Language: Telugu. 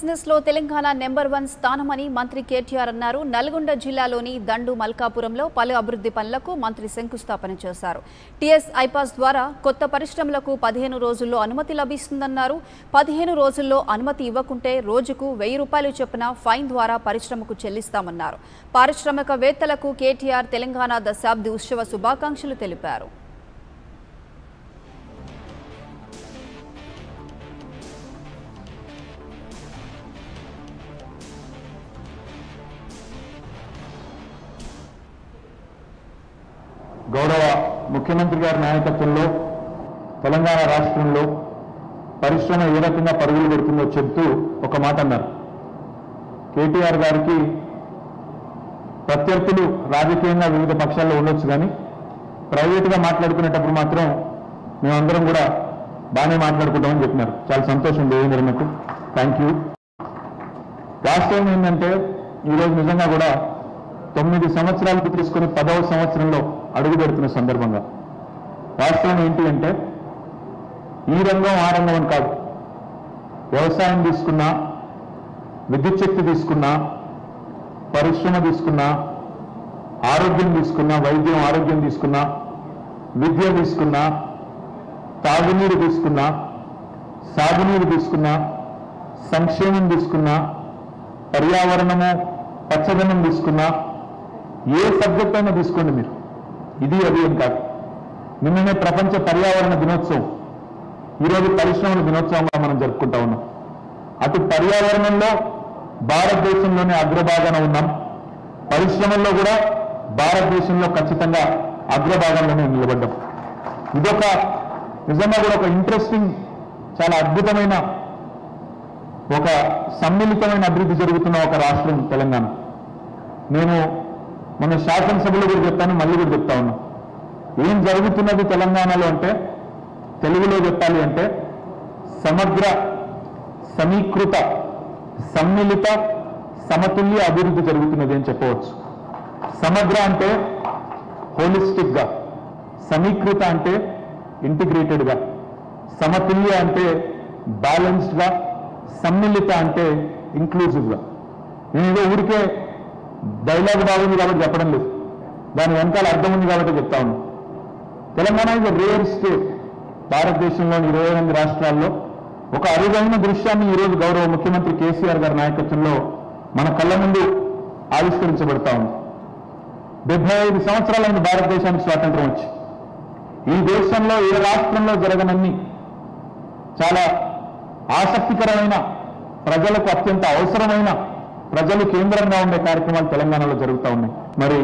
బిజినెస్ లో తెలంగాణ నెంబర్ 1 స్థానమని మంత్రి కేటీఆర్ అన్నారు. నల్గొండ జిల్లాలోని దండు మల్కాపురంలో పలు అభివృద్ధి పనులకు మంత్రి శంకుస్థాపన చేశారు. టిఎస్ ఐపాస్ ద్వారా కొత్త పరిశ్రమలకు 15 రోజుల్లో అనుమతి లభిస్తుందన్నారు. 15 రోజుల్లో అనుమతి ఇవ్వకుంటే రోజుకు 1000 రూపాయలు చొప్పున ఫైన్ ద్వారా పరిశ్రమకు చెల్లిస్తామన్నారు. పారిశ్రామికవేత్తలకు కేటీఆర్ తెలంగాణ దశాబ్ది ఉత్సవ శుభాకాంక్షలు తెలిపారు. గౌరవ ముఖ్యమంత్రి గారి నాయకత్వంలో తెలంగాణ రాష్ట్రంలో పరిశ్రమ ఏ రకంగా పరుగులు పెడుతుందో చెప్తూ ఒక మాట అన్నారు. కేటీఆర్ గారికి ప్రత్యర్థులు రాజకీయంగా వివిధ పక్షాల్లో ఉండొచ్చు, కానీ ప్రైవేట్గా మాట్లాడుకునేటప్పుడు మాత్రం మేమందరం కూడా బాగానే మాట్లాడుకుంటామని చెప్పినారు. చాలా సంతోషం దేవేంద్ర నాకు. Thank you. వాస్తవం ఏంటంటే ఈరోజు నిజంగా కూడా 9 సంవత్సరాలకు తీసుకుని 10వ సంవత్సరంలో అడుగుపెడుతున్న సందర్భంగా వాస్తవం ఏంటి అంటే ఈ రంగం ఆ రంగం అని కాదు. వ్యవసాయం తీసుకున్నా, విద్యుత్ శక్తి తీసుకున్నా, పరిశ్రమ తీసుకున్నా, ఆరోగ్యం తీసుకున్నా, వైద్యం ఆరోగ్యం తీసుకున్నా, విద్య తీసుకున్నా, తాగునీరు తీసుకున్నా, సాగునీరు తీసుకున్నా, సంక్షేమం తీసుకున్నా, పర్యావరణము పచ్చదనం తీసుకున్నా, ఏ సబ్జెక్ట్ అయినా తీసుకోండి మీరు, ఇది అది ఏం కాదు. నిన్ననే ప్రపంచ పర్యావరణ దినోత్సవం, ఈరోజు పరిశ్రమల దినోత్సవంగా మనం జరుపుకుంటా ఉన్నాం. అటు పర్యావరణంలో భారతదేశంలోనే అగ్రభాగాన ఉన్నాం, పరిశ్రమల్లో కూడా భారతదేశంలో ఖచ్చితంగా అగ్రభాగంలోనే నిలబడ్డాం. ఇదొక నిజంగా కూడా ఒక ఇంట్రెస్టింగ్, చాలా అద్భుతమైన, ఒక సమ్మిళితమైన అభివృద్ధి జరుగుతున్న ఒక రాష్ట్రం తెలంగాణ. నేను మన శాసనసభలో కూడా చెప్తాను, మళ్ళీ కూడా చెప్తా ఉన్నాం, ఏం జరుగుతున్నది తెలంగాణలో అంటే తెలుగులో చెప్పాలి అంటే సమగ్ర, సమీకృత, సమ్మిళిత, సమతుల్య అభివృద్ధి జరుగుతున్నది అని చెప్పవచ్చు. సమగ్ర అంటే హోలిస్టిక్గా, సమీకృత అంటే ఇంటిగ్రేటెడ్గా, సమతుల్య అంటే బ్యాలెన్స్డ్గా, సమ్మిళిత అంటే ఇంక్లూజివ్గా. నేను ఏదో ఊరికే డైలాగ్ బాగుంది కాబట్టి చెప్పడం లేదు, దాని వెనకాల అర్థం ఉంది కాబట్టి చెప్తా ఉన్నాను. Telangana is a rare state. భారతదేశంలోని 28 రాష్ట్రాల్లో ఒక అరుదైన దృశ్యాన్ని ఈరోజు గౌరవ ముఖ్యమంత్రి కేసీఆర్ గారి నాయకత్వంలో మన కళ్ళ ముందు ఆవిష్కరించబడతా ఉంది. 75 సంవత్సరాలైన భారతదేశానికి స్వాతంత్రం వచ్చి ఈ దేశంలో ఏ రాష్ట్రంలో జరగనన్ని చాలా ఆసక్తికరమైన, ప్రజలకు అత్యంత అవసరమైన, ప్రజలు కేంద్రంగా ఉండే కార్యక్రమాలు తెలంగాణలో జరుగుతూ ఉన్నాయి. మరి